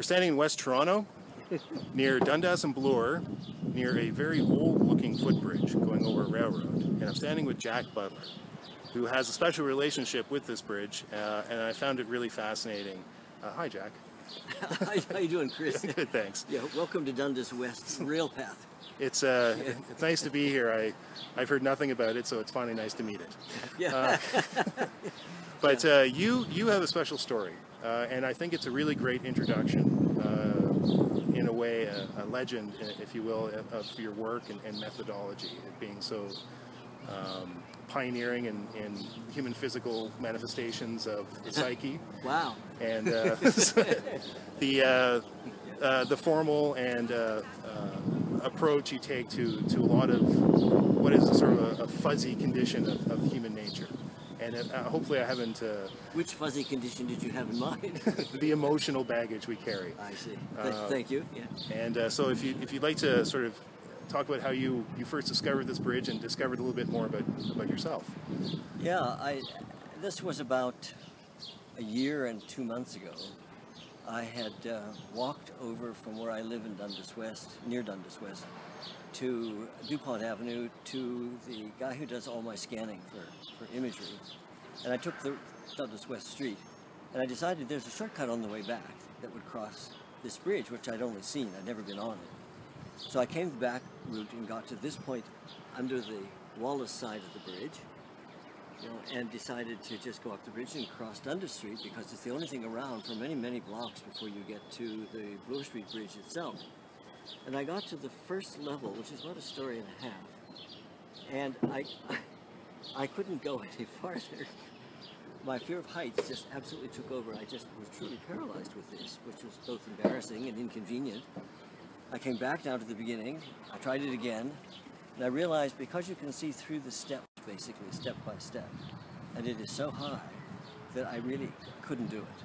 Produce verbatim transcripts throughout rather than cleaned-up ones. We're standing in West Toronto, near Dundas and Bloor, near a very old-looking footbridge going over a railroad, and I'm standing with Jack Butler, who has a special relationship with this bridge, uh, and I found it really fascinating. Uh, hi, Jack. How are you doing, Chris? Good, thanks. Yeah, welcome to Dundas West Rail Path. It's uh, yeah. it's nice to be here. I, I've heard nothing about it, so it's finally nice to meet it. Yeah. Uh, but uh, you you have a special story, uh, and I think it's a really great introduction, uh, in a way, a, a legend, if you will, of your work and, and methodology, it being so um, pioneering in, in human physical manifestations of the psyche. Wow. And uh, the uh, uh, the formal and uh, uh, approach you take to, to a lot of what is a sort of a, a fuzzy condition of, of human nature. And it, uh, hopefully I haven't... Uh, Which fuzzy condition did you have in mind? The emotional baggage we carry. I see. Th uh, thank you. Yeah. And uh, so if, you, if you'd like to sort of talk about how you, you first discovered this bridge and discovered a little bit more about, about yourself. Yeah, I, this was about a year and two months ago. I had uh, walked over from where I live in Dundas West, near Dundas West, to DuPont Avenue, to the guy who does all my scanning for, for imagery. And I took the Dundas West Street, and I decided there's a shortcut on the way back that would cross this bridge, which I'd only seen, I'd never been on it. So I came the back route and got to this point under the Wallace side of the bridge, you know, and decided to just go up the bridge and cross Dundas Street because it's the only thing around for many, many blocks before you get to the Bloor Street Bridge itself. And I got to the first level, which is about a story and a half, and I, I couldn't go any farther. My fear of heights just absolutely took over. I just was truly paralyzed with this, which was both embarrassing and inconvenient. I came back down to the beginning, I tried it again, and I realized because you can see through the steps, basically, step by step, and it is so high that I really couldn't do it.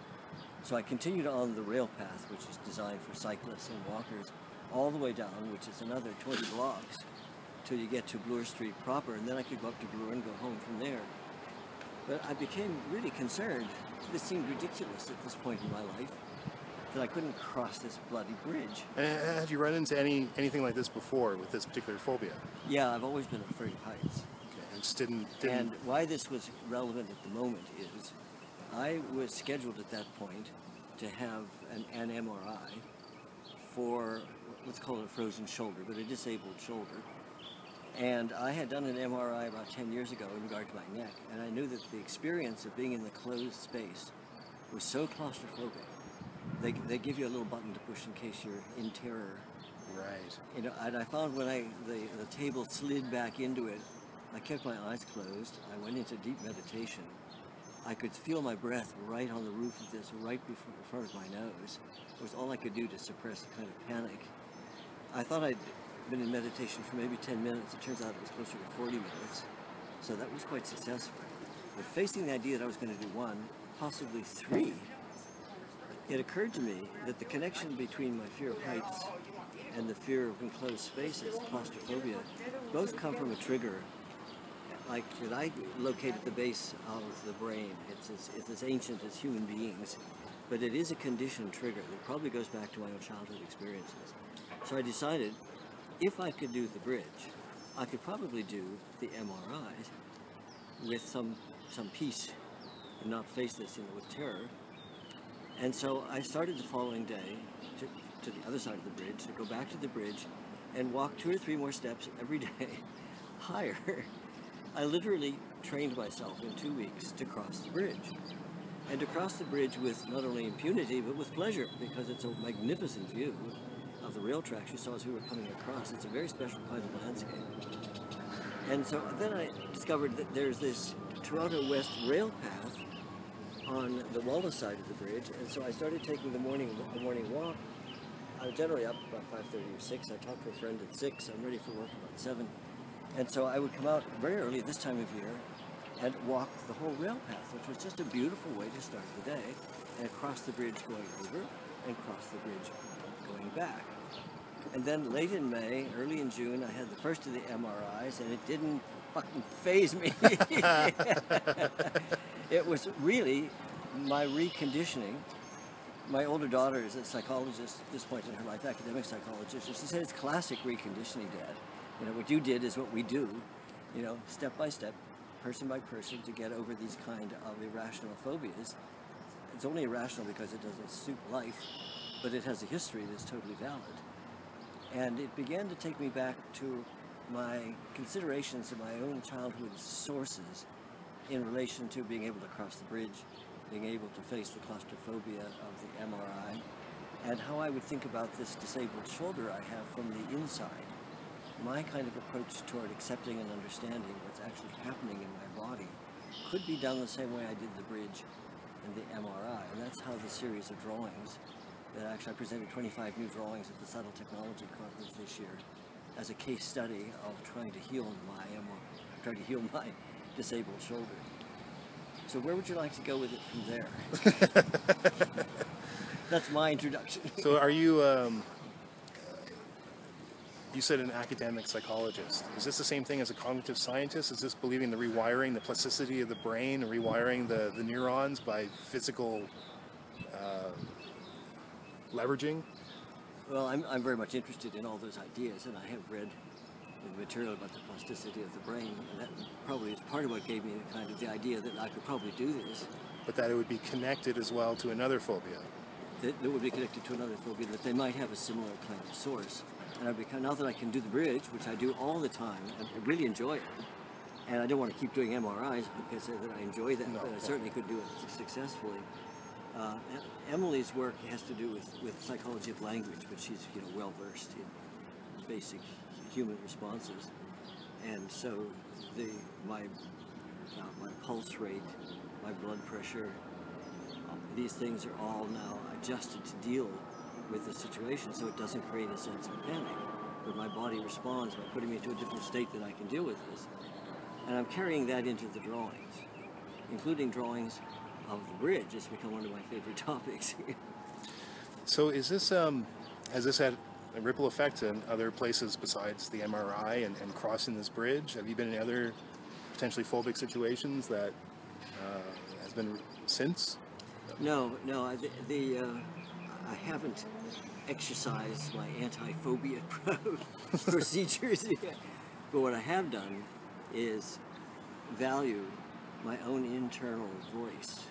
So I continued on the rail path, which is designed for cyclists and walkers, all the way down, which is another twenty blocks, till you get to Bloor Street proper, and then I could go up to Bloor and go home from there. But I became really concerned. This seemed ridiculous at this point in my life, that I couldn't cross this bloody bridge. And had you run into any anything like this before with this particular phobia? Yeah, I've always been afraid of heights. Okay, I just didn't, didn't... And why this was relevant at the moment is I was scheduled at that point to have an, an M R I for, let's call it a frozen shoulder, but a disabled shoulder. And I had done an M R I about ten years ago in regard to my neck, and I knew that the experience of being in the closed space was so claustrophobic. They, they give you a little button to push in case you're in terror. Right. You know, and I found when I the, the table slid back into it, I kept my eyes closed. I went into deep meditation. I could feel my breath right on the roof of this, right before the front of my nose. It was all I could do to suppress a kind of panic. I thought I'd been in meditation for maybe ten minutes. It turns out it was closer to forty minutes. So that was quite successful. But facing the idea that I was going to do one, possibly three, it occurred to me that the connection between my fear of heights and the fear of enclosed spaces, claustrophobia, both come from a trigger like that I locate at the base of the brain. It's as, it's as ancient as human beings, but it is a conditioned trigger that probably goes back to my own childhood experiences. So I decided if I could do the bridge, I could probably do the M R I with some, some peace and not face this, you know, with terror. And so I started the following day to, to the other side of the bridge, to go back to the bridge and walk two or three more steps every day higher. I literally trained myself in two weeks to cross the bridge. And to cross the bridge with not only impunity, but with pleasure, because it's a magnificent view of the rail tracks you saw as we were coming across. It's a very special kind of landscape. And so then I discovered that there's this Toronto West Rail Path on the Wallace side of the bridge, and so I started taking the morning the morning walk. I'm generally up about five thirty or six. I talked to a friend at six. I'm ready for work about seven. And so I would come out very early this time of year and walk the whole rail path, which was just a beautiful way to start the day, and cross the bridge going over and cross the bridge going back. And then late in May, early in June, I had the first of the M R Is, and it didn't fucking faze me. It was really my reconditioning my older daughter is a psychologist at this point in her life, academic psychologist, and she said it's classic reconditioning, Dad. You know, what you did is what we do, you know, step by step, person by person, to get over these kind of irrational phobias. It's only irrational because it doesn't suit life, but it has a history that's totally valid. And it began to take me back to my considerations of my own childhood sources in relation to being able to cross the bridge, being able to face the claustrophobia of the M R I, and how I would think about this disabled shoulder I have from the inside. My kind of approach toward accepting and understanding what's actually happening in my body could be done the same way I did the bridge and the M R I. And that's how the series of drawings, that actually I presented twenty-five new drawings at the Subtle Technology Conference this year, as a case study of trying to heal my M R I, trying to heal my disabled shoulder. So where would you like to go with it from there? That's my introduction. So are you, um, you said an academic psychologist. Is this the same thing as a cognitive scientist? Is this believing the rewiring, the plasticity of the brain, rewiring the, the neurons by physical uh, leveraging? Well, I'm, I'm very much interested in all those ideas, and I have read the material about the plasticity of the brain, and that probably is part of what gave me the kind of the idea that I could probably do this. But that it would be connected as well to another phobia. That it would be connected to another phobia, that they might have a similar kind of source. And I've become, now that I can do the bridge, which I do all the time, I really enjoy it, and I don't want to keep doing M R Is because that I enjoy that, no, but I certainly could do it successfully. Uh, Emily's work has to do with, with psychology of language, but she's, you know, well versed in basic human responses, and so the my uh, my pulse rate, my blood pressure, uh, these things are all now adjusted to deal with the situation, so it doesn't create a sense of panic. But my body responds by putting me into a different state that I can deal with this, and I'm carrying that into the drawings, including drawings of the bridge. It's become one of my favorite topics. So is this, um, has this had a ripple effect in other places besides the M R I and, and crossing this bridge? Have you been in other potentially phobic situations that uh, has been since? No, no, I, the, the uh, I haven't exercised my anti-phobia procedures yet, but what I have done is value my own internal voice,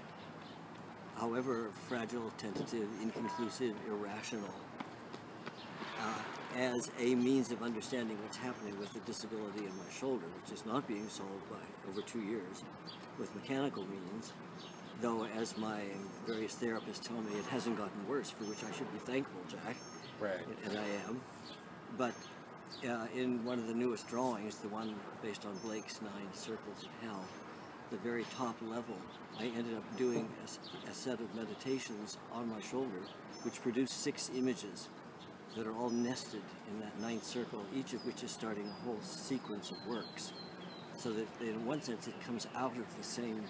however fragile, tentative, inconclusive, irrational, uh, as a means of understanding what's happening with the disability in my shoulder, which is not being solved by over two years with mechanical means, though, as my various therapists tell me, it hasn't gotten worse, for which I should be thankful, Jack. Right. And I am. But uh, in one of the newest drawings, the one based on Blake's Nine Circles of Hell, the very top level, I ended up doing a, a set of meditations on my shoulder, which produced six images that are all nested in that ninth circle, each of which is starting a whole sequence of works. So that in one sense it comes out of the same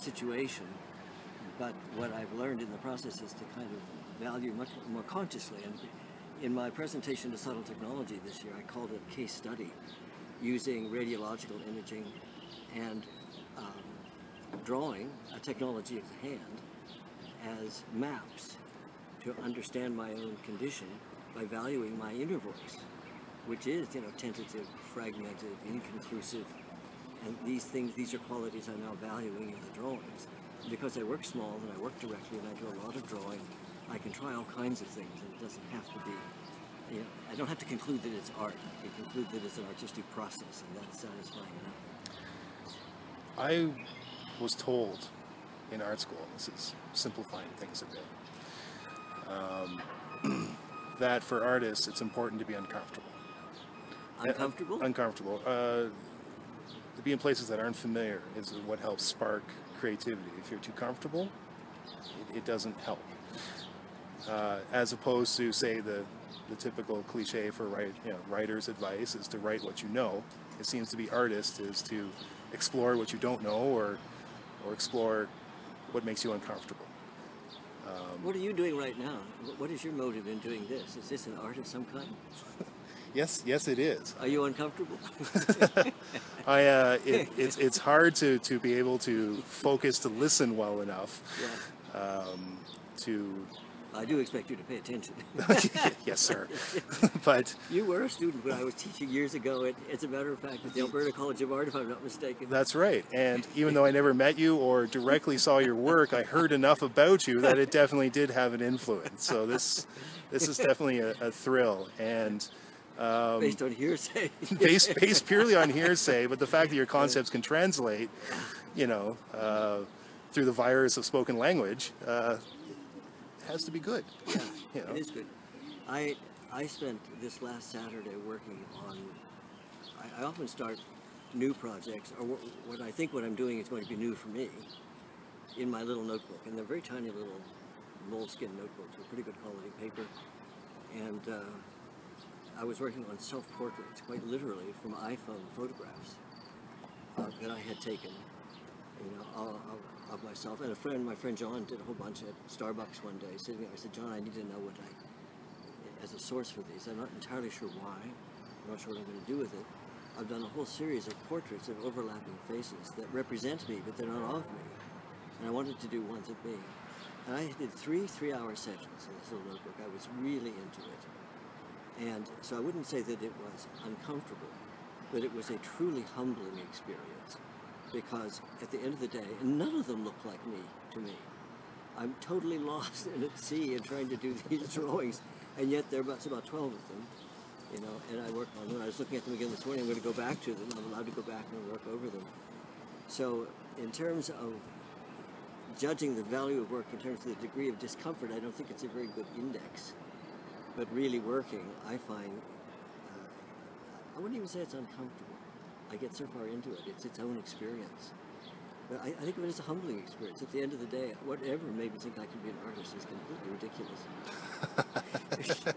situation, but what I've learned in the process is to kind of value much more consciously. And in my presentation to Subtle Technology this year, I called it a case study using radiological imaging and um, drawing, a technology of the hand, as maps to understand my own condition by valuing my inner voice, which is, you know, tentative, fragmented, inconclusive. And these things, these are qualities I'm now valuing in the drawings. And because I work small and I work directly and I do a lot of drawing, I can try all kinds of things, and it doesn't have to be, you know, I don't have to conclude that it's art. I can conclude that it's an artistic process, and that's satisfying enough. I was told in art school, this is simplifying things a bit, um, that for artists it's important to be uncomfortable. Uncomfortable? Uh, uncomfortable. Uh, To be in places that aren't familiar is what helps spark creativity. If you're too comfortable, it, it doesn't help. Uh, as opposed to, say, the, the typical cliche for write, you know, writer's advice is to write what you know. It seems to be artist is to explore what you don't know, or or explore what makes you uncomfortable. Um, what are you doing right now? What is your motive in doing this? Is this an art of some kind? Yes, yes, it is. Are you uncomfortable? I, uh, it, it's, it's hard to, to be able to focus to listen well enough, yeah. um, to... I do expect you to pay attention. Yes, sir. But you were a student when I was teaching years ago, at, as a matter of fact, at the Alberta College of Art, if I'm not mistaken. That's right. And even though I never met you or directly saw your work, I heard enough about you that it definitely did have an influence. So this this is definitely a, a thrill. And um, based on hearsay. based, based purely on hearsay, but the fact that your concepts can translate, you know, uh, through the virus of spoken language, uh, has to be good. Yeah, you know. It is good. I I spent this last Saturday working on, I, I often start new projects, or what, what I think what I'm doing is going to be new for me, in my little notebook. And they're very tiny little moleskin notebooks, with pretty good quality paper. And uh, I was working on self-portraits, quite literally, from iPhone photographs uh, that I had taken, you know, I'll, I'll, of myself. And a friend, my friend John, did a whole bunch at Starbucks one day. Sitting there, I said, John, I need to know what I, as a source for these. I'm not entirely sure why. I'm not sure what I'm going to do with it. I've done a whole series of portraits of overlapping faces that represent me, but they're not of me. And I wanted to do ones of me. And I did three three-hour sessions in this little notebook. I was really into it. And so I wouldn't say that it was uncomfortable, but it was a truly humbling experience. Because at the end of the day, none of them look like me to me. I'm totally lost and at sea in trying to do these drawings, and yet there are about, about twelve of them, you know, and I worked on them. I was looking at them again this morning. I'm going to go back to them. I'm allowed to go back and work over them. So in terms of judging the value of work in terms of the degree of discomfort, I don't think it's a very good index. But really working, I find, uh, I wouldn't even say it's uncomfortable. I get so far into it, it's its own experience. But I, I think of it as a humbling experience. At the end of the day, whatever made me think I could be an artist is completely ridiculous.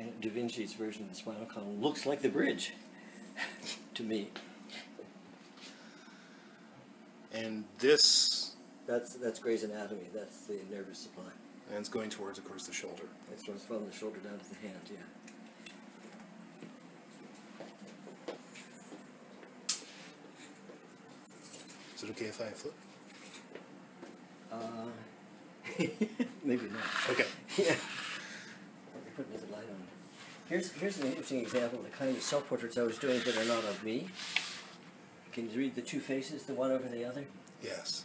And Da Vinci's version of the spinal column looks like the bridge to me. And this? That's, that's Grey's Anatomy. That's the nervous supply. And it's going towards, of course, the shoulder. It's going from the shoulder down to the hand, yeah. Is it okay if I flip? Uh, maybe not. Okay. Yeah. You're putting the light on. Here's, here's an interesting example of the kind of self-portraits I was doing that are not of me. Can you read the two faces, the one over the other? Yes.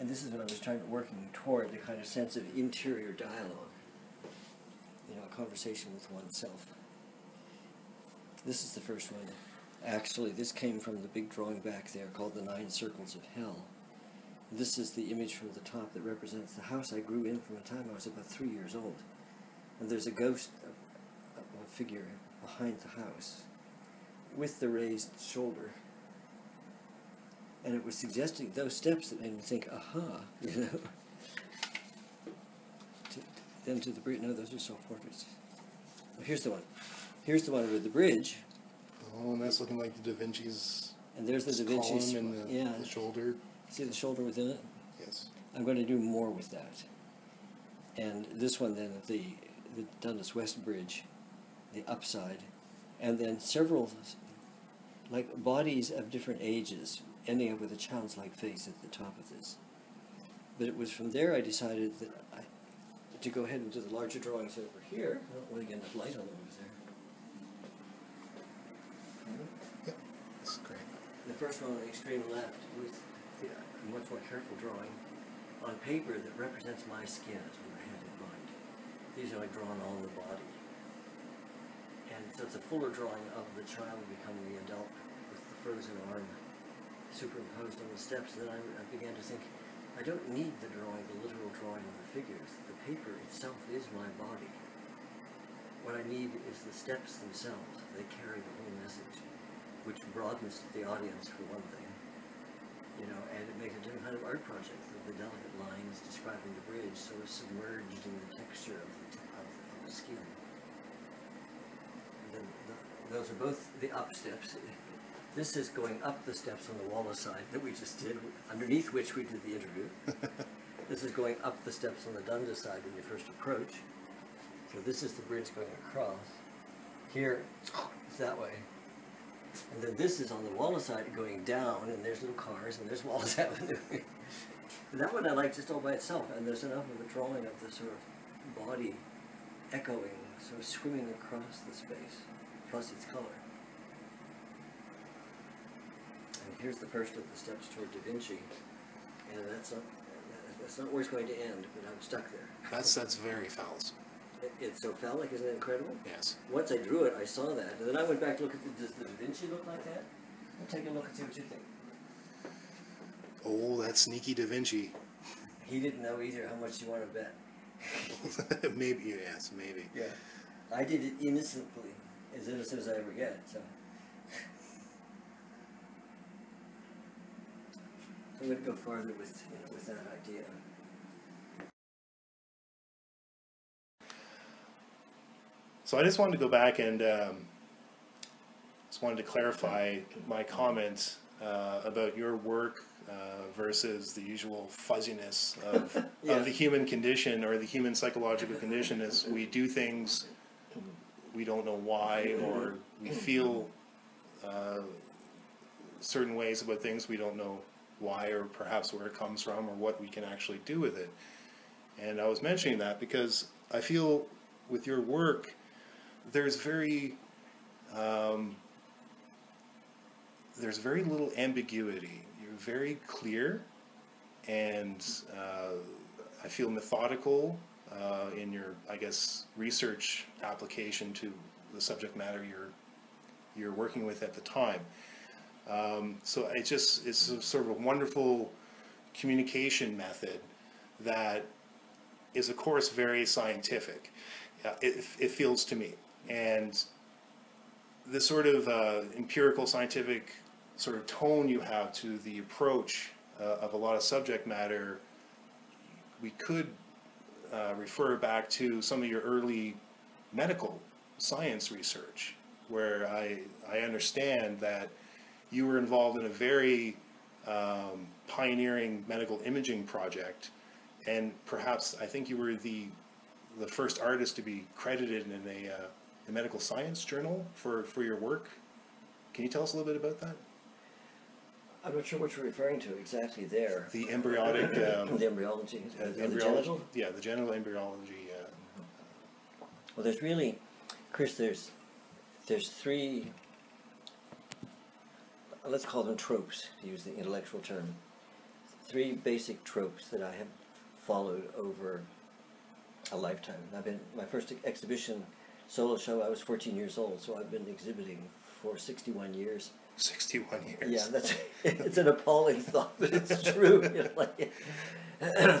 And this is when I was trying to working toward the kind of sense of interior dialogue. You know, a conversation with oneself. This is the first one. Actually, this came from the big drawing back there called the Nine Circles of Hell. This is the image from the top that represents the house I grew in from the time I was about three years old. And there's a ghost of, of a figure behind the house with the raised shoulder. And it was suggesting those steps that made me think, aha, you know. to, then to the bridge. No, those are self-portraits. Oh, here's the one. Here's the one with the bridge. Oh, and that's looking like the Da Vinci's. And there's the Da Vinci's column and the, yeah. the shoulder. See the shoulder within it? Yes. I'm going to do more with that. And this one then, the, the Dundas West Bridge, the upside, and then several, like bodies of different ages, ending up with a child's-like face at the top of this. But it was from there I decided that I, to go ahead and do the larger drawings over here. I don't want to get enough light on them over there. Yep, that's great. The first one on the extreme left was a much more careful drawing on paper that represents my skin as what I had in mind. These are like drawn on the body. And so it's a fuller drawing of the child becoming the adult with the frozen arm superimposed on the steps. Then I, I began to think, I don't need the drawing, the literal drawing of the figures. The paper itself is my body. What I need is the steps themselves. They carry the whole message, which broadens the audience for one thing, you know, and it makes a different kind of art project. The delicate lines describing the bridge sort of submerged in the texture of the, t of, of the skin. And then the, those are both the up steps. This is going up the steps on the Wallace side that we just did, underneath which we did the interview. This is going up the steps on the Dundas side when you first approach. So this is the bridge going across. Here, it's that way. And then this is on the Wallace side going down, and there's little cars, and there's Wallace Avenue. That one I like just all by itself, and there's enough of a drawing of the sort of body echoing, sort of swimming across the space, plus its color. And here's the first of the steps toward Da Vinci, and that's not, that's not where it's going to end, but I'm stuck there. That's, that's very Fowles. It, it's so phallic, isn't it incredible? Yes. Once I drew it, I saw that, and then I went back to look at the, does the Da Vinci look like that? I'll take a look and see what you think. Oh, that sneaky Da Vinci. He didn't know either how much you want to bet. Maybe, yes, maybe. Yeah. I did it innocently, as innocent as I ever get, so. I'm going to go farther with, you know, with that idea. So I just wanted to go back and um, just wanted to clarify my comments uh, about your work uh, versus the usual fuzziness of, yeah. of the human condition or the human psychological condition is we do things we don't know why, or we feel uh, certain ways about things we don't know why, or perhaps where it comes from, or what we can actually do with it. And I was mentioning that because I feel with your work, there's very um, there's very little ambiguity. You're very clear, and uh, I feel methodical uh, in your, I guess, research application to the subject matter you're you're working with at the time. Um, so it just it's a sort of a wonderful communication method that is, of course, very scientific. Uh, it, it feels to me. And the sort of uh, empirical, scientific sort of tone you have to the approach uh, of a lot of subject matter, we could uh, refer back to some of your early medical science research, where I, I understand that you were involved in a very um, pioneering medical imaging project, and perhaps I think you were the the first artist to be credited in a, uh, a medical science journal for, for your work. Can you tell us a little bit about that? I'm not sure what you're referring to exactly there. The embryonic... Um, the embryology. Uh, the, the genital? Yeah, the genital embryology. Uh, mm-hmm. Well, there's really, Chris, there's, there's three, let's call them tropes, to use the intellectual term. Three basic tropes that I have followed over a lifetime. I've been, my first exhibition solo show, I was fourteen years old, so I've been exhibiting for sixty-one years. sixty-one years. Yeah, that's it's an appalling thought, but it's true. You know, like,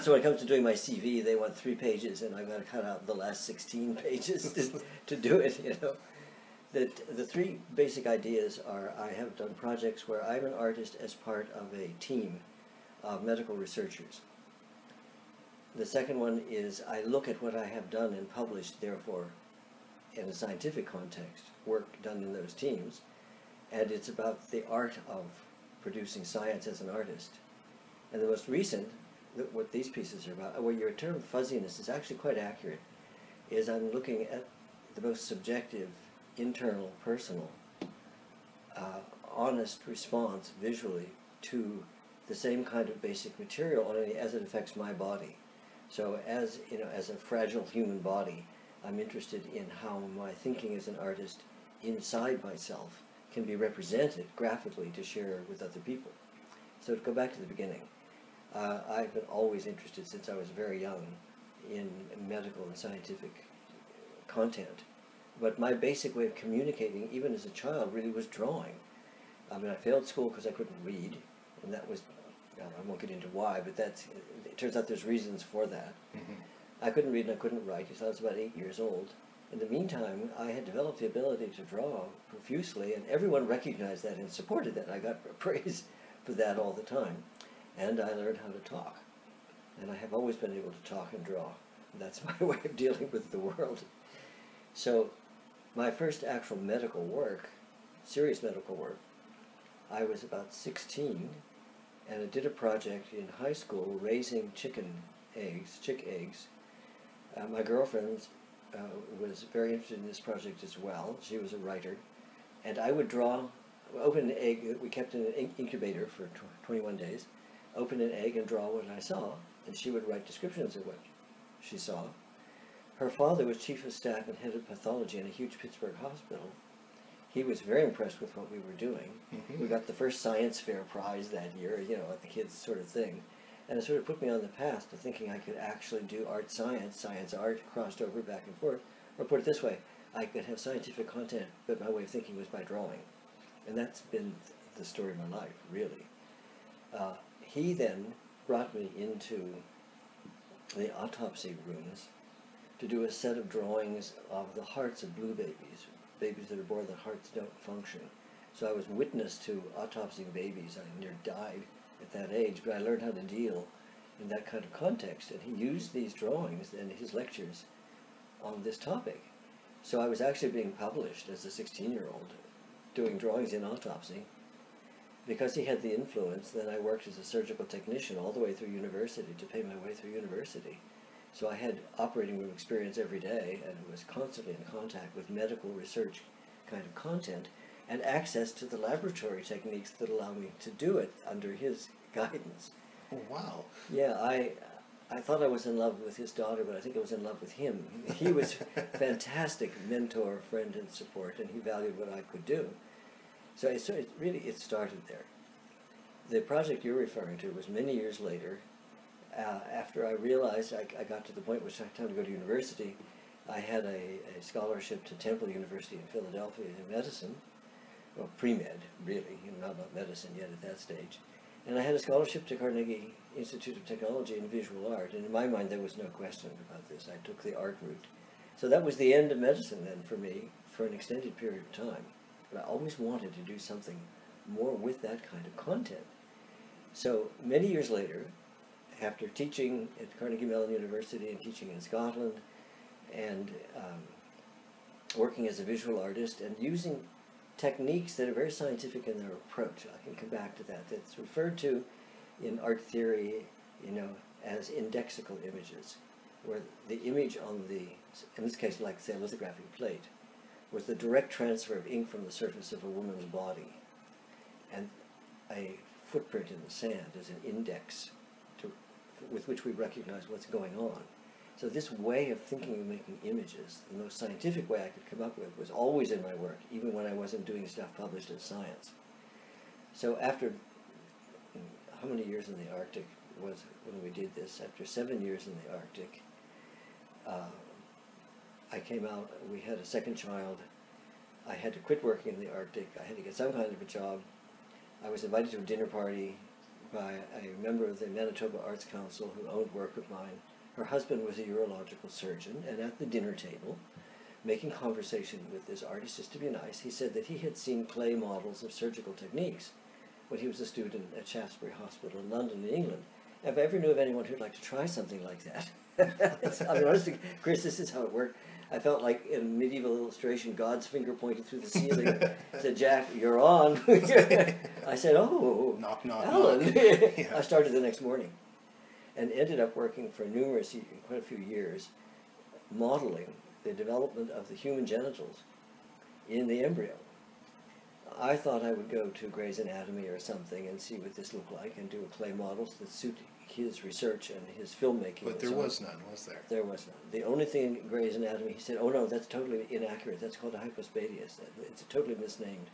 so when it comes to doing my C V, they want three pages, and I've got to cut out the last sixteen pages to, to do it. You know, that the three basic ideas are: I have done projects where I'm an artist as part of a team of medical researchers. The second one is I look at what I have done and published, therefore, in a scientific context, work done in those teams, and it's about the art of producing science as an artist. And the most recent, what these pieces are about, well, your term fuzziness is actually quite accurate, is I'm looking at the most subjective, internal, personal, uh, honest response visually to the same kind of basic material, only as it affects my body. So as, you know, as a fragile human body, I'm interested in how my thinking as an artist inside myself can be represented graphically to share with other people. So to go back to the beginning, uh, I've been always interested since I was very young in medical and scientific content. But my basic way of communicating, even as a child, really was drawing. I mean, I failed school because I couldn't read, and that was, I won't get into why, but that's, it turns out there's reasons for that. Mm-hmm. I couldn't read and I couldn't write until I was about eight years old. In the meantime, I had developed the ability to draw profusely, and everyone recognized that and supported that. I got praise for that all the time. And I learned how to talk. And I have always been able to talk and draw. And that's my way of dealing with the world. So my first actual medical work, serious medical work, I was about sixteen. And I did a project in high school raising chicken eggs, chick eggs. Uh, my girlfriend uh, was very interested in this project as well. She was a writer. And I would draw open an egg that we kept in an incubator for twenty-one days, open an egg and draw what I saw, and she would write descriptions of what she saw. Her father was chief of staff and head of pathology in a huge Pittsburgh hospital. He was very impressed with what we were doing. Mm-hmm. We got the first science fair prize that year, you know, at the kids sort of thing. And it sort of put me on the path to thinking I could actually do art science, science art, crossed over back and forth. Or put it this way, I could have scientific content, but my way of thinking was by drawing. And that's been the story of my life, really. Uh, he then brought me into the autopsy rooms to do a set of drawings of the hearts of blue babies, babies that are born that hearts don't function. So I was witness to autopsying babies. I near died at that age, but I learned how to deal in that kind of context. And he used these drawings in his lectures on this topic. So I was actually being published as a sixteen-year-old, doing drawings in autopsy. Because he had the influence, then I worked as a surgical technician all the way through university to pay my way through university. So I had operating room experience every day and was constantly in contact with medical research kind of content and access to the laboratory techniques that allow me to do it under his guidance. Oh, wow. Yeah, I I thought I was in love with his daughter, but I think I was in love with him. He was a fantastic mentor, friend, and support, and he valued what I could do. So it, so it really, it started there. The project you're referring to was many years later. Uh, after I realized I, I got to the point where it was time to go to university, I had a, a scholarship to Temple University in Philadelphia in medicine, or pre-med, really, you know, not about medicine yet at that stage. And I had a scholarship to Carnegie Institute of Technology and Visual Art, and in my mind there was no question about this. I took the art route. So that was the end of medicine then for me, for an extended period of time. But I always wanted to do something more with that kind of content. So many years later, after teaching at Carnegie Mellon University and teaching in Scotland and um, working as a visual artist and using techniques that are very scientific in their approach, I can come back to that, that's referred to in art theory, you know, as indexical images, where the image on the, in this case, like say a lithographic plate, was the direct transfer of ink from the surface of a woman's body. And a footprint in the sand is an index with which we recognize what's going on. So this way of thinking and making images, the most scientific way I could come up with, was always in my work, even when I wasn't doing stuff published as science. So after, how many years in the Arctic was when we did this? After seven years in the Arctic, uh, I came out, we had a second child, I had to quit working in the Arctic, I had to get some kind of a job. I was invited to a dinner party by a member of the Manitoba Arts Council who owned work of mine. Her husband was a urological surgeon, and at the dinner table, making conversation with this artist just to be nice, he said that he had seen clay models of surgical techniques when he was a student at Shaftesbury Hospital in London, in England. If I ever knew of anyone who'd like to try something like that, I mean, honestly, Chris, this is how it worked. I felt like in medieval illustration, God's finger pointed through the ceiling. Said, "Jack, you're on." I said, "Oh, knock, knock, Alan." Knock. Yeah. I started the next morning, and ended up working for numerous, quite a few years, modeling the development of the human genitals in the embryo. I thought I would go to Grey's Anatomy or something and see what this looked like and do a clay models that suit his research and his filmmaking. But there was none, was there? There was none. The only thing in Grey's Anatomy, he said, "Oh no, that's totally inaccurate. That's called a hypospadias. It's totally misnamed.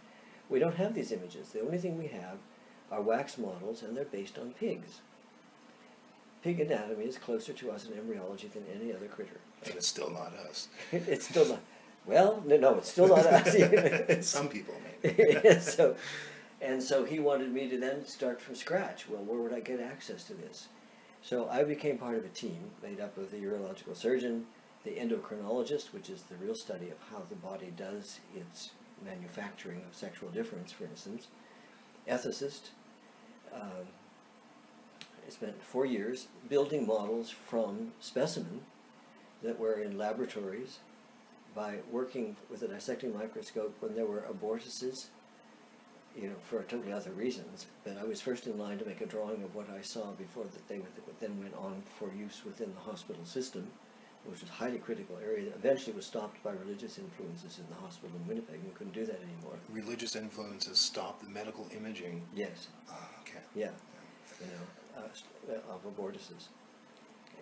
We don't have these images. The only thing we have are wax models, and they're based on pigs. Pig anatomy is closer to us in embryology than any other critter." And it's still not us. It's still not. Well, no, no, it's still not us. Some people, maybe. so, and so he wanted me to then start from scratch. Well, where would I get access to this? So I became part of a team made up of the urological surgeon, the endocrinologist, which is the real study of how the body does its manufacturing of sexual difference, for instance, ethicist. Uh, I spent four years building models from specimen that were in laboratories, by working with a dissecting microscope when there were abortuses, you know, for totally other reasons. But I was first in line to make a drawing of what I saw before that they would, then went on for use within the hospital system, which was a highly critical area that eventually was stopped by religious influences in the hospital in Winnipeg. We couldn't do that anymore. Religious influences stopped the medical imaging? Yes. Oh, okay. Yeah. You know, uh, of abortuses.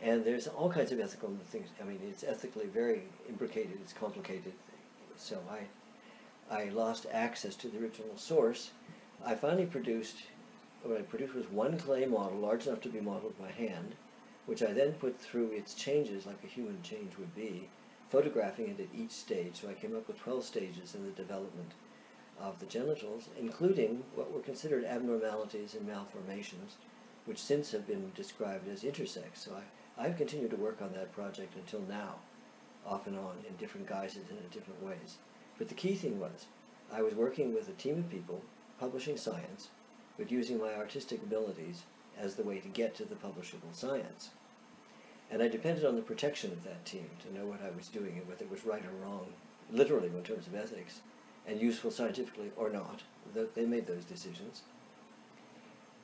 And there's all kinds of ethical things. I mean, it's ethically very imbricated. It's complicated. So I, I lost access to the original source. I finally produced, what I produced was one clay model large enough to be modeled by hand, which I then put through its changes like a human change would be, photographing it at each stage. So I came up with twelve stages in the development of the genitals, including what were considered abnormalities and malformations, which since have been described as intersex. So I, I've continued to work on that project until now, off and on, in different guises and in different ways. But the key thing was, I was working with a team of people, publishing science, but using my artistic abilities as the way to get to the publishable science. And I depended on the protection of that team to know what I was doing and whether it was right or wrong, literally in terms of ethics, and useful scientifically or not. They made those decisions.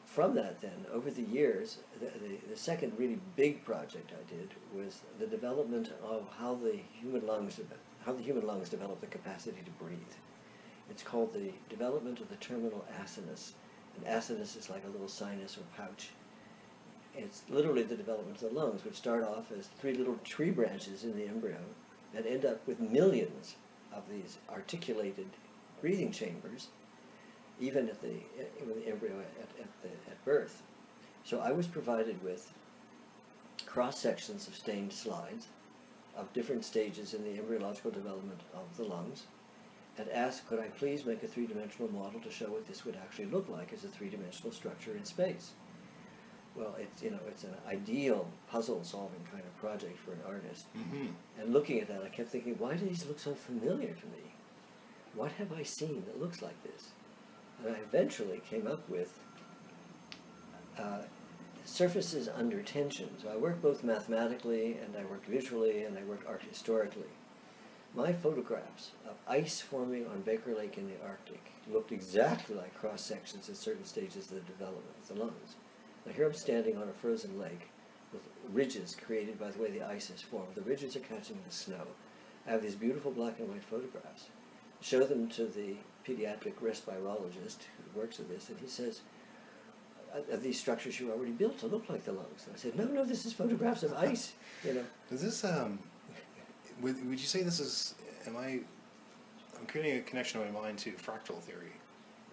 From that then, over the years, the, the, the second really big project I did was the development of how the human lungs, how the human lungs develop the capacity to breathe. It's called the development of the terminal acinus. An acinus is like a little sinus or pouch. It's literally the development of the lungs, which start off as three little tree branches in the embryo and end up with millions of these articulated breathing chambers, even at the, even the embryo at, at, the, at birth. So I was provided with cross-sections of stained slides of different stages in the embryological development of the lungs, and asked, could I please make a three-dimensional model to show what this would actually look like as a three-dimensional structure in space? Well, it's, you know, it's an ideal puzzle-solving kind of project for an artist. Mm-hmm. And looking at that, I kept thinking, why do these look so familiar to me? What have I seen that looks like this? And I eventually came up with uh, surfaces under tension. So I worked both mathematically, and I worked visually, and I worked art historically. My photographs of ice forming on Baker Lake in the Arctic looked exactly like cross-sections at certain stages of the development of the lungs. Now here I'm standing on a frozen lake with ridges created by the way the ice is formed. The ridges are catching the snow. I have these beautiful black and white photographs. Show them to the pediatric respirologist who works with this, and he says, are these structures you already built to look like the lungs? And I said, no, no, this is photographs of ice. You know. Is this... Um... Would, would you say this is, am I, I'm creating a connection in my mind to fractal theory,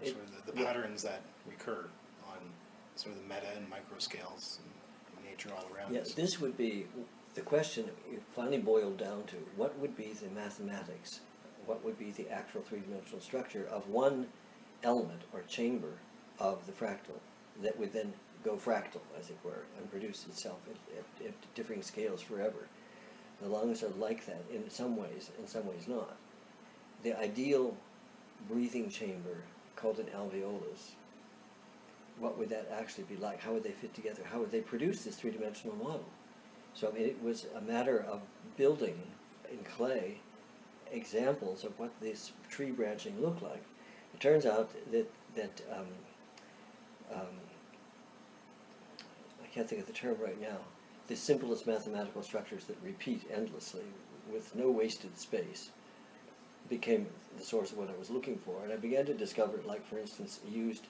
it, sort of the, the patterns yeah. that recur on sort of the meta and micro scales and nature all around yeah, us. Yes, this would be the question it finally boiled down to. What would be the mathematics, what would be the actual three-dimensional structure of one element or chamber of the fractal that would then go fractal, as it were, and produce itself at, at, at differing scales forever? The lungs are like that in some ways, in some ways not. The ideal breathing chamber, called an alveolus, what would that actually be like? How would they fit together? How would they produce this three-dimensional model? So I mean, it was a matter of building in clay examples of what this tree branching looked like. It turns out that, that um, um, I can't think of the term right now, the simplest mathematical structures that repeat endlessly with no wasted space became the source of what I was looking for. And I began to discover, like for instance, used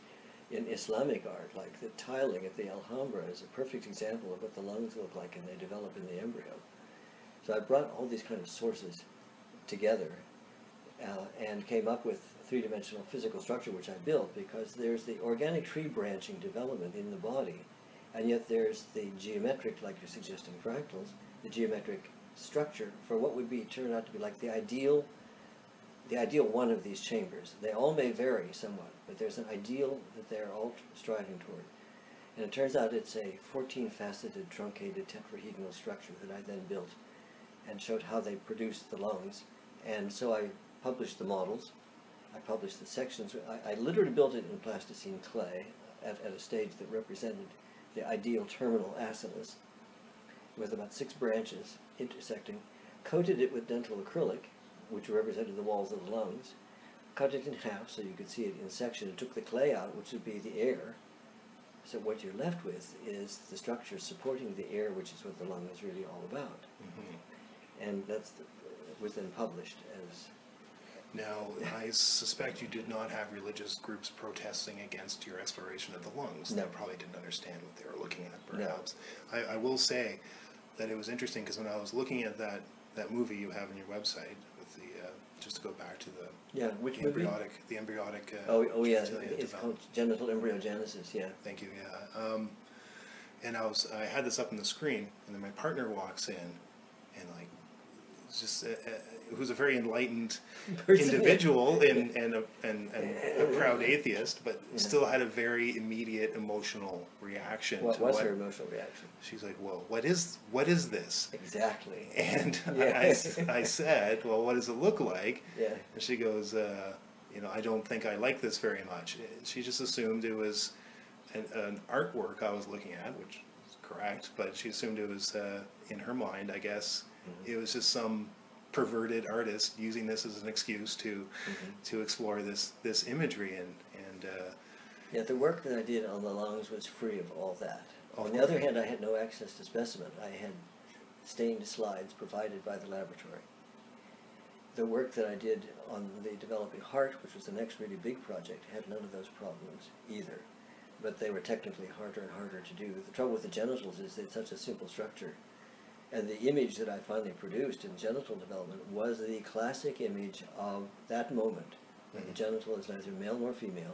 in Islamic art, like the tiling at the Alhambra is a perfect example of what the lungs look like and they develop in the embryo. So I brought all these kind of sources together uh, and came up with three-dimensional physical structure, which I built, because there's the organic tree branching development in the body, and yet there's the geometric, like you're suggesting, fractals, the geometric structure for what would be turned out to be like the ideal, the ideal one of these chambers. They all may vary somewhat, but there's an ideal that they're all striving toward. And it turns out it's a fourteen-faceted, truncated tetrahedral structure that I then built and showed how they produced the lungs. And so I published the models. I published the sections. I, I literally built it in plasticine clay at, at a stage that represented the ideal terminal acinus, with about six branches intersecting, coated it with dental acrylic, which represented the walls of the lungs, cut it in half so you could see it in section, and took the clay out, which would be the air. So what you're left with is the structure supporting the air, which is what the lung is really all about. Mm-hmm. and that's the, was then published as. Now, I suspect you did not have religious groups protesting against your exploration of the lungs. No. They probably didn't understand what they were looking at, perhaps. No. I, I will say that it was interesting, because when I was looking at that, that movie you have on your website, with the, uh, just to go back to the yeah, which the embryonic, movie? the embryonic. Uh, oh, oh yeah, it's called Genital Embryogenesis. Yeah. Thank you. Yeah. Um, and I was, I had this up on the screen, and then my partner walks in, and like. Just uh, uh, who's a very enlightened person. individual and and a, and, and a proud atheist, but yeah. still had a very immediate emotional reaction. What to was what, her emotional reaction? She's like, "Whoa, what is what is this?" Exactly. And yeah. I, I said, "Well, what does it look like?" Yeah. And she goes, uh, "You know, I don't think I like this very much." She just assumed it was an, an artwork I was looking at, which is correct, but she assumed it was uh, in her mind, I guess. It was just some perverted artist using this as an excuse to mm-hmm. to explore this this imagery and and uh, yeah. The work that I did on the lungs was free of all that. Oh, on the other hand, I had no access to specimen. I had stained slides provided by the laboratory. The work that I did on the developing heart, which was the next really big project, had none of those problems either. But they were technically harder and harder to do. The trouble with the genitals is that it's such a simple structure. And the image that I finally produced in genital development was the classic image of that moment when mm-hmm. the genital is neither male nor female.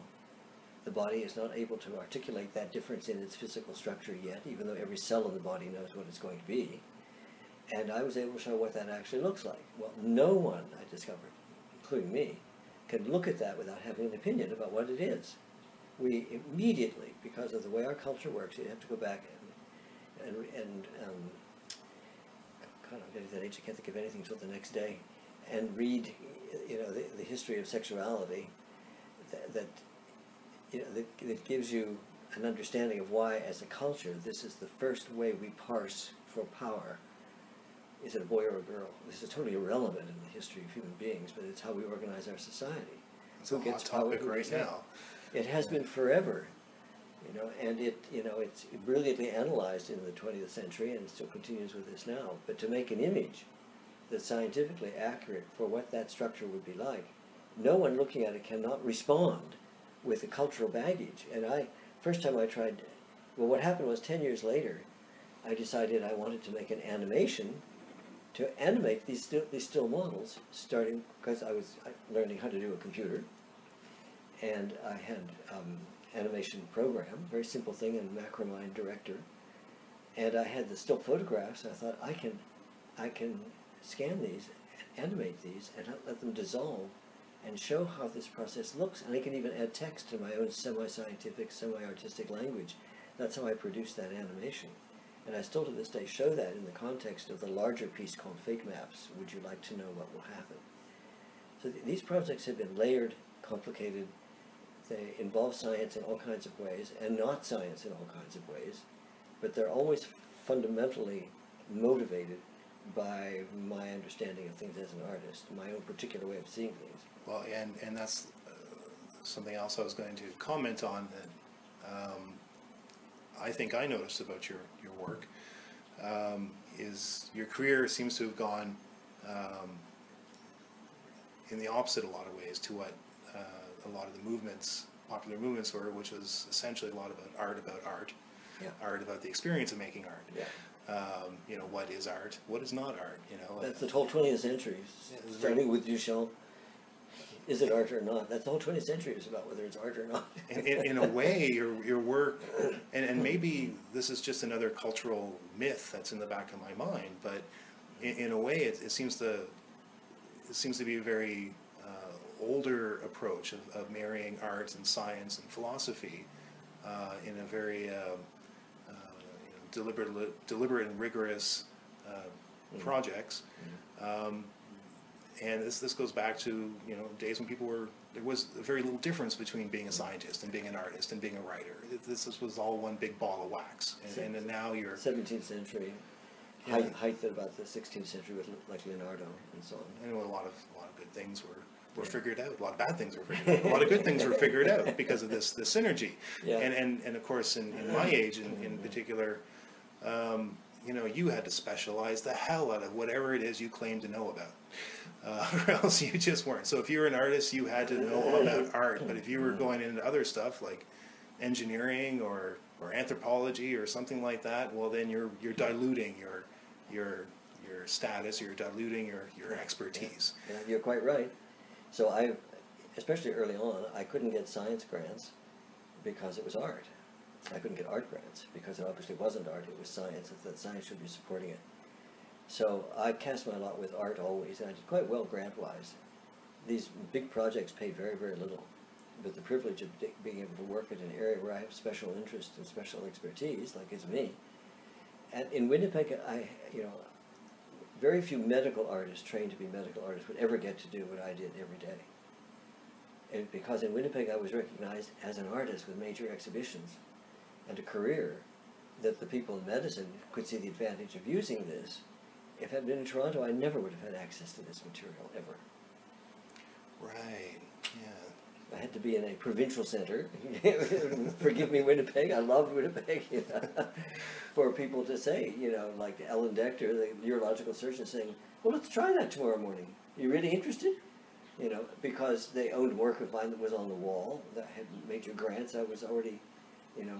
The body is not able to articulate that difference in its physical structure yet, even though every cell in the body knows what it's going to be. And I was able to show what that actually looks like. Well, no one, I discovered, including me, can look at that without having an opinion about what it is. We immediately, because of the way our culture works, you have to go back and... and, and um, I don't get to that age, I can't think of anything until the next day, and read, you know, the, the history of sexuality that, that you know, that, that gives you an understanding of why, as a culture, this is the first way we parse for power. Is it a boy or a girl? This is totally irrelevant in the history of human beings, but it's how we organize our society. It's a hot topic right now. It has been forever. You know, and it, you know, it's brilliantly analyzed in the twentieth century and still continues with this now. But to make an image that's scientifically accurate for what that structure would be like, no one looking at it cannot respond with the cultural baggage. And I, first time I tried, well, what happened was ten years later, I decided I wanted to make an animation to animate these still, these still models, starting, because I was learning how to do a computer. And I had... Um, animation program, very simple thing, in Macromedia Director, and I had the still photographs. And I thought I can, I can scan these, animate these, and let them dissolve, and show how this process looks. And I can even add text to my own semi-scientific, semi-artistic language. That's how I produced that animation, and I still to this day show that in the context of the larger piece called Fake Maps. Would you like to know what will happen? So th these projects have been layered, complicated. They involve science in all kinds of ways, and not science in all kinds of ways, but they're always fundamentally motivated by my understanding of things as an artist, my own particular way of seeing things. Well, and, and that's uh, something else I was going to comment on that um, I think I noticed about your, your work, um, is your career seems to have gone um, in the opposite a lot of ways to what Uh, a lot of the movements, popular movements were, which was essentially a lot about art about art, yeah. art about the experience of making art. Yeah. Um, you know, what is art? What is not art? You know, that's uh, the whole twentieth century, yeah, starting with Duchamp. Is it art or not? That's the whole twentieth century is about whether it's art or not. in, in, in a way, your your work, and, and maybe this is just another cultural myth that's in the back of my mind, but in, in a way, it, it seems to it seems to be a very Uh, older approach of, of marrying art and science and philosophy uh, in a very uh, uh, you know, deliberate, deliberate and rigorous uh, mm. projects, mm. Um, and this this goes back to you know days when people were there was very little difference between being a scientist and being an artist and being a writer. This, this was all one big ball of wax, and, and now you're seventeenth century. Yeah. Height about the sixteenth century with like Leonardo and so on. I know a lot of a lot of good things were, were yeah. figured out. A lot of bad things were figured out. A lot of good things were figured out because of this this synergy. Yeah. And, and and of course in, in my age in, in particular, um, you know, you had to specialize the hell out of whatever it is you claim to know about, uh, or else you just weren't. So if you were an artist, you had to know all about art. But if you were going into other stuff like engineering or or anthropology or something like that, well, then you're you're diluting your your your status. You're diluting your your expertise. Yeah, you're quite right. So I, especially early on, I couldn't get science grants because it was art. I couldn't get art grants because it obviously wasn't art, it was science, that science should be supporting it. So I cast my lot with art always, and I did quite well grant-wise. These big projects paid very, very little, but the privilege of being able to work in an area where I have special interest and special expertise, like is me. And in Winnipeg, I, you know, very few medical artists trained to be medical artists would ever get to do what I did every day. And because in Winnipeg I was recognized as an artist with major exhibitions and a career, that the people in medicine could see the advantage of using this. If I'd been in Toronto, I never would have had access to this material ever. Right, yeah. I had to be in a provincial center. Forgive me, Winnipeg, I loved Winnipeg. You know, for people to say, you know, like Ellen Dechter, the urological surgeon, saying, well, let's try that tomorrow morning. Are you really interested? You know, because they owned work of mine that was on the wall, that had major grants. I was already, you know,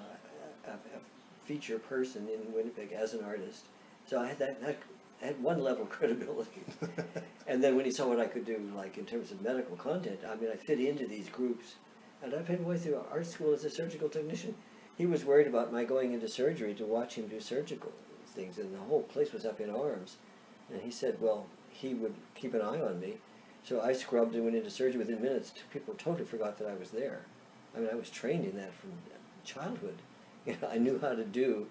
a, a, a feature person in Winnipeg as an artist. So I had that, that I had one level of credibility. And then when he saw what I could do, like in terms of medical content, I mean, I fit into these groups. And I paid my way through art school as a surgical technician. He was worried about my going into surgery to watch him do surgical things, and the whole place was up in arms. And he said, well, he would keep an eye on me. So I scrubbed and went into surgery within minutes. People totally forgot that I was there. I mean, I was trained in that from childhood. You know, I knew how to do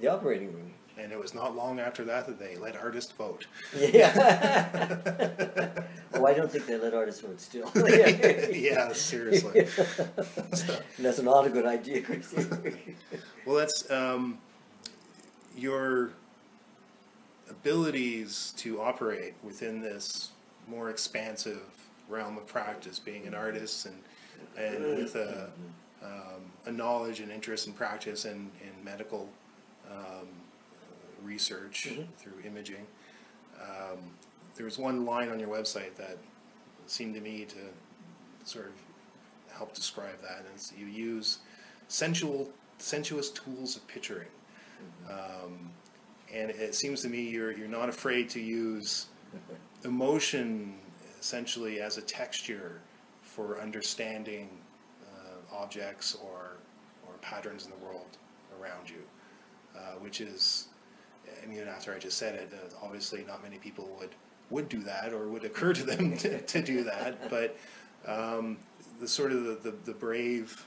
the operating room. And it was not long after that that they let artists vote. Yeah. Oh, I don't think they let artists vote still. Yeah, seriously. So. That's not a good idea, Chris. Well, that's um, your abilities to operate within this more expansive realm of practice, being an artist and and with a, um, a knowledge and interest and practice in, in medical um, research mm-hmm. through imaging. Um, there was one line on your website that seemed to me to sort of help describe that, and it's, you use sensual, sensuous tools of picturing. Mm-hmm. Um, and it seems to me you're, you're not afraid to use emotion essentially as a texture for understanding uh, objects or or patterns in the world around you, uh, which is, I mean, after I just said it, uh, obviously not many people would would do that or would occur to them to, to do that. But um, the sort of the the, the brave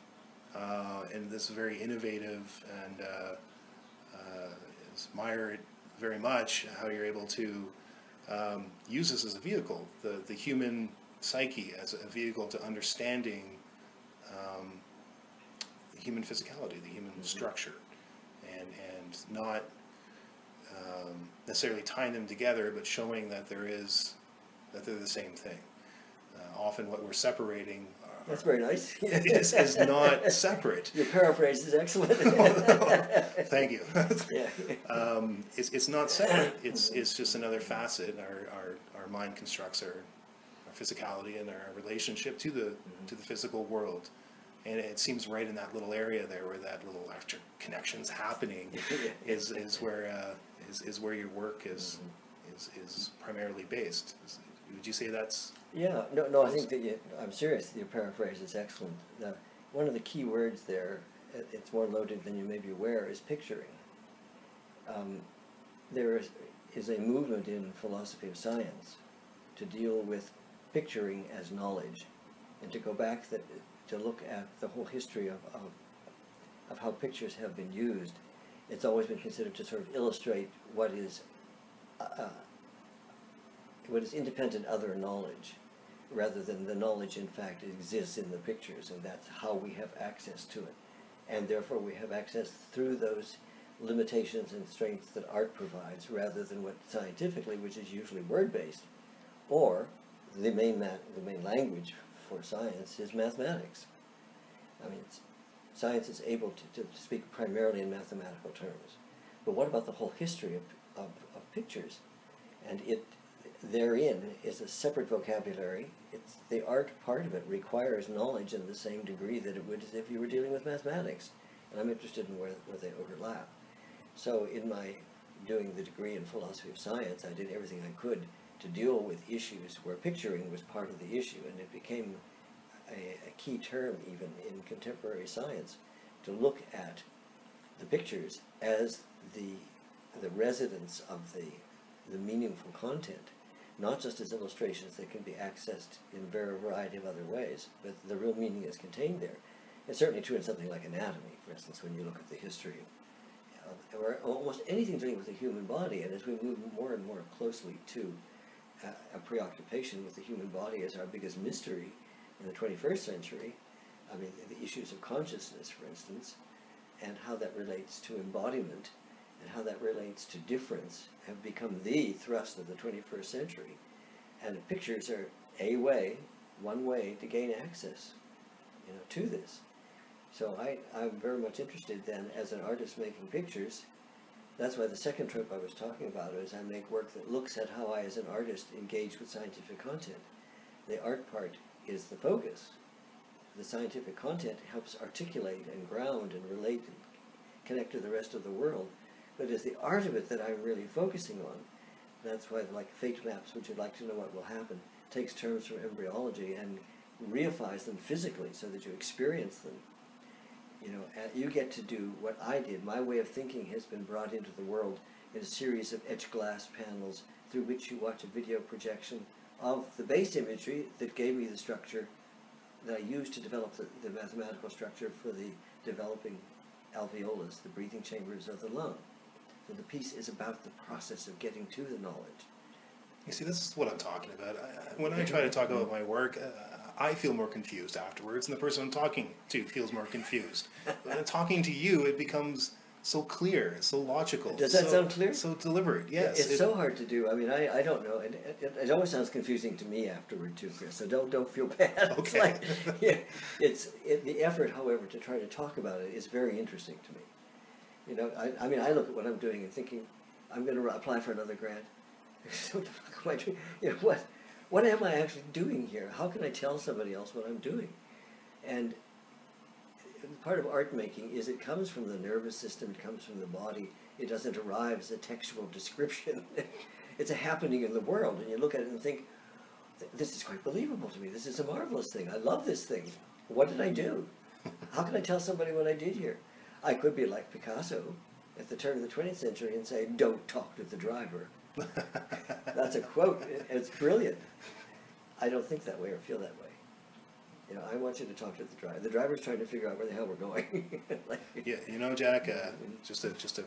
uh, and this very innovative, and uh, uh, admire it very much how you're able to um, use this as a vehicle, the the human psyche as a vehicle to understanding um, the human physicality, the human mm-hmm. structure, and and not um, necessarily tying them together, but showing that there is that they're the same thing. Uh, often, what we're separating are, that's very nice. is, is not separate. Your paraphrase is excellent. Thank you. Yeah. um, it's it's not separate. It's it's just another facet. Our our our mind constructs our physicality and our relationship to the mm-hmm. to the physical world, and it seems right in that little area there where that little electric connection's happening is is where uh, is is where your work is mm-hmm. is is primarily based. Is, would you say that's yeah? No, no. I think that you, I'm serious. Your paraphrase is excellent. Now, one of the key words there, it's more loaded than you may be aware, is picturing. Um, there is is a movement in philosophy of science to deal with picturing as knowledge, and to go back that, to look at the whole history of, of, of how pictures have been used. It's always been considered to sort of illustrate what is uh, what is independent other knowledge, rather than the knowledge in fact exists in the pictures, and that's how we have access to it. And therefore we have access through those limitations and strengths that art provides, rather than what scientifically, which is usually word-based, or The main, mat the main language for science is mathematics. I mean, it's, science is able to, to speak primarily in mathematical terms. but what about the whole history of, of, of pictures? And it therein is a separate vocabulary. It's the art part of it requires knowledge in the same degree that it would as if you were dealing with mathematics. And I'm interested in where, where they overlap. So in my doing the degree in philosophy of science, I did everything I could to deal with issues where picturing was part of the issue, and it became a, a key term even in contemporary science, to look at the pictures as the, the residence of the, the meaningful content, not just as illustrations that can be accessed in a variety of other ways, but the real meaning is contained there. It's certainly true in something like anatomy, for instance, when you look at the history of or almost anything to do with the human body, and as we move more and more closely to uh, a preoccupation with the human body as our biggest mystery in the twenty-first century, I mean the issues of consciousness, for instance, and how that relates to embodiment, and how that relates to difference, have become the thrust of the twenty-first century, and pictures are a way, one way to gain access, you know, to this. So I, I'm very much interested then as an artist making pictures. That's why the second trip I was talking about is I make work that looks at how I as an artist engage with scientific content. The art part is the focus. The scientific content helps articulate and ground and relate and connect to the rest of the world. But it's the art of it that I'm really focusing on. That's why, like Fake Maps, which would like to know what will happen, takes terms from embryology and reifies them physically so that you experience them. You know, you get to do what I did. My way of thinking has been brought into the world in a series of etched glass panels through which you watch a video projection of the base imagery that gave me the structure that I used to develop the, the mathematical structure for the developing alveolus, the breathing chambers of the lung. So the piece is about the process of getting to the knowledge. You see, this is what I'm talking about. I, when I try to talk about my work, uh, I feel more confused afterwards, and the person I'm talking to feels more confused. When I'm talking to you, it becomes so clear, so logical. Does that so, sound clear? So deliberate, yes. It's it, so hard to do. I mean, I, I don't know. It, it, it always sounds confusing to me afterward, too, Chris, so don't, don't feel bad. Okay. It's like, yeah, it's, it, the effort, however, to try to talk about it is very interesting to me. You know, I, I mean, I look at what I'm doing and thinking, I'm going to apply for another grant. What the fuck am I doing? You know, what? What am I actually doing here? How can I tell somebody else what I'm doing? And part of art making is it comes from the nervous system, it comes from the body, it doesn't arrive as a textual description. It's a happening in the world, and you look at it and think, this is quite believable to me, this is a marvelous thing, I love this thing. What did I do? How can I tell somebody what I did here? I could be like Picasso at the turn of the twentieth century and say, don't talk to the driver. That's a quote. It's brilliant. I don't think that way or feel that way. You know, I want you to talk to the driver. The driver's trying to figure out where the hell we're going. Like, yeah, you know, Jack. Uh, just to just to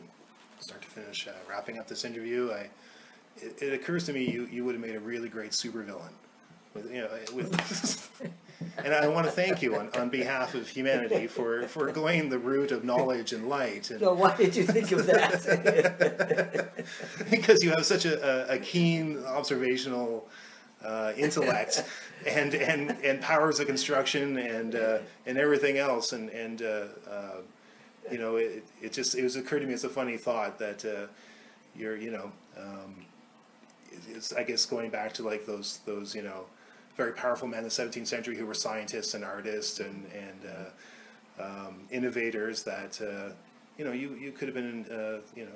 start to finish uh, wrapping up this interview, I it, it occurs to me you you would have made a really great supervillain. With, you know, with, and I want to thank you on, on behalf of humanity for, for going the route of knowledge and light. And, well, why did you think of that? Because you have such a, a keen observational uh, intellect and, and, and powers of construction and, uh, and everything else. And, and uh, uh, you know, it, it just it was occurred to me as a funny thought that uh, you're, you know, um, it's, I guess, going back to like those, those, you know, very powerful men in the seventeenth century who were scientists and artists and, and uh, um, innovators that, uh, you know, you, you could have been, uh, you know,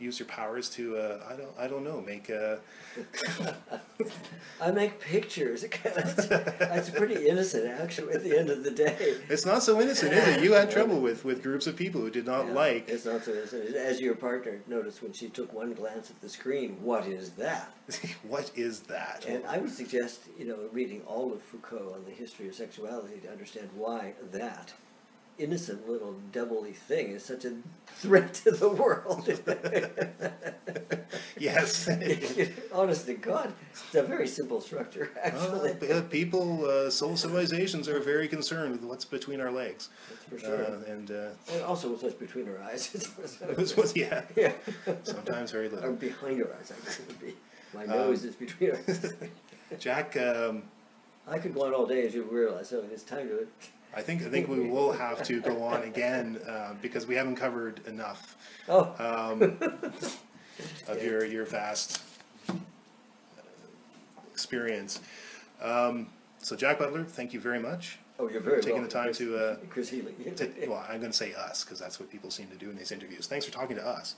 use your powers to, uh, I, don't, I don't know, make... Uh... I make pictures. That's pretty innocent, actually, at the end of the day. It's not so innocent, is it? You had trouble with, with groups of people who did not yeah, like... It's not so innocent. As your partner noticed when she took one glance at the screen, what is that? What is that? And I would suggest, you know, reading all of Foucault on the history of sexuality to understand why that innocent little doubly thing is such a threat to the world. Yes. Honest to God, it's a very simple structure, actually. Uh, people, uh, soul civilizations are very concerned with what's between our legs. That's for sure. Uh, and, uh, and also with what's between our eyes. What's, yeah. yeah. Sometimes very little. Or behind our eyes, I guess it would be. My nose um, is between our eyes. Jack. Um, I could go on all day, as you realize, so it's time to... I think I think we will have to go on again uh, because we haven't covered enough oh. um, of your your vast experience. Um, so Jack Butler, thank you very much. Oh, you're very taking welcome. the time Chris, to uh, Chris Healy. to, well, I'm going to say us because that's what people seem to do in these interviews. Thanks for talking to us.